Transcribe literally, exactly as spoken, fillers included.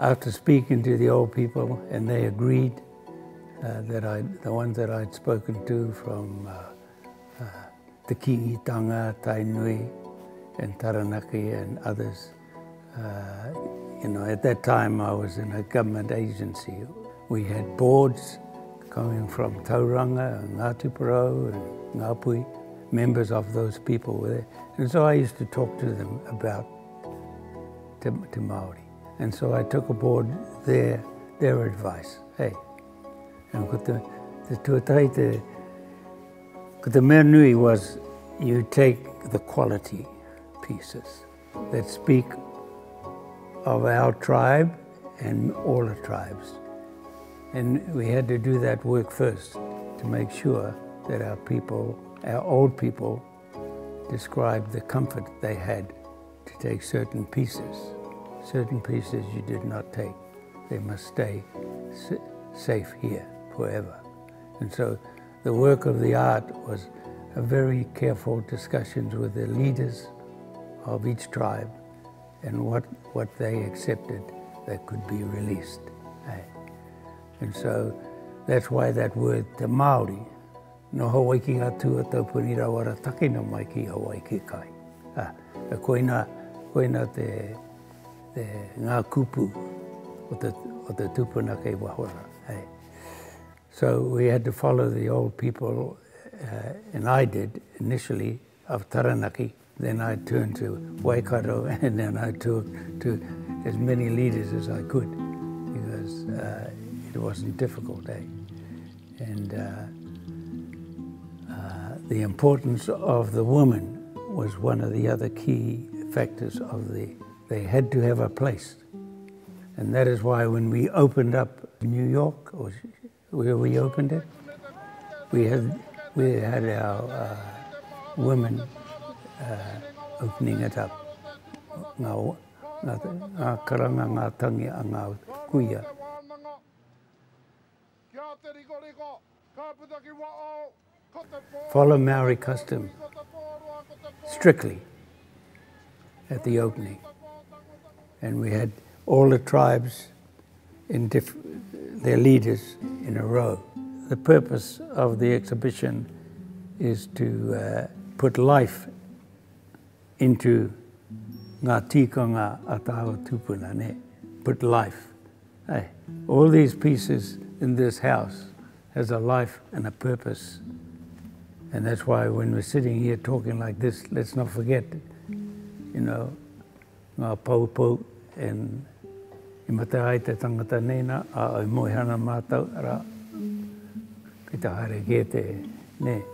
After speaking to the old people, and they agreed uh, that I, the ones that I'd spoken to from uh, uh, Te Kingitanga, Tainui, and Taranaki and others, uh, you know, at that time I was in a government agency. We had boards coming from Tauranga and Ngatuparo and Ngapui. Members of those people were there. And so I used to talk to them about Te, te Māori. And so I took aboard their, their advice. Hey, and ko te, te tuatai te, ko te mea nui was you take the quality pieces that speak of our tribe and all the tribes. And we had to do that work first to make sure that our people, our old people, described the comfort they had to take certain pieces. Certain pieces you did not take. They must stay safe here forever. And so the work of the art was a very careful discussions with the leaders of each tribe and what, what they accepted that could be released. And so that's why that word Te Māori, no Hawaii ki atua taupuni rawara take no mai ki Hawaii ki kai. Ah, koina, koina te Te ngā kupu o te, o te tupuna kei wahora. Hey. So we had to follow the old people, uh, and I did initially of Taranaki. Then I turned to Waikato, and then I took to as many leaders as I could because uh, it wasn't difficult. Eh? And uh, uh, the importance of the woman was one of the other key factors of the. They had to have a place. And that is why when we opened up New York, or where we opened it, we had, we had our uh, women uh, opening it up. Ngā karanga, ngā tangi, ngā kuia. Follow Maori custom strictly at the opening. And we had all the tribes, in diff their leaders, in a row. The purpose of the exhibition is to uh, put life into ngā tikanga a tāua tupuna, ne? Put life. Hey. All these pieces in this house has a life and a purpose. And that's why when we're sitting here talking like this, let's not forget, you know, ngā paupau and I mate ai te tangata nena, a moihana mātau, ara ki te haere kē te, ne.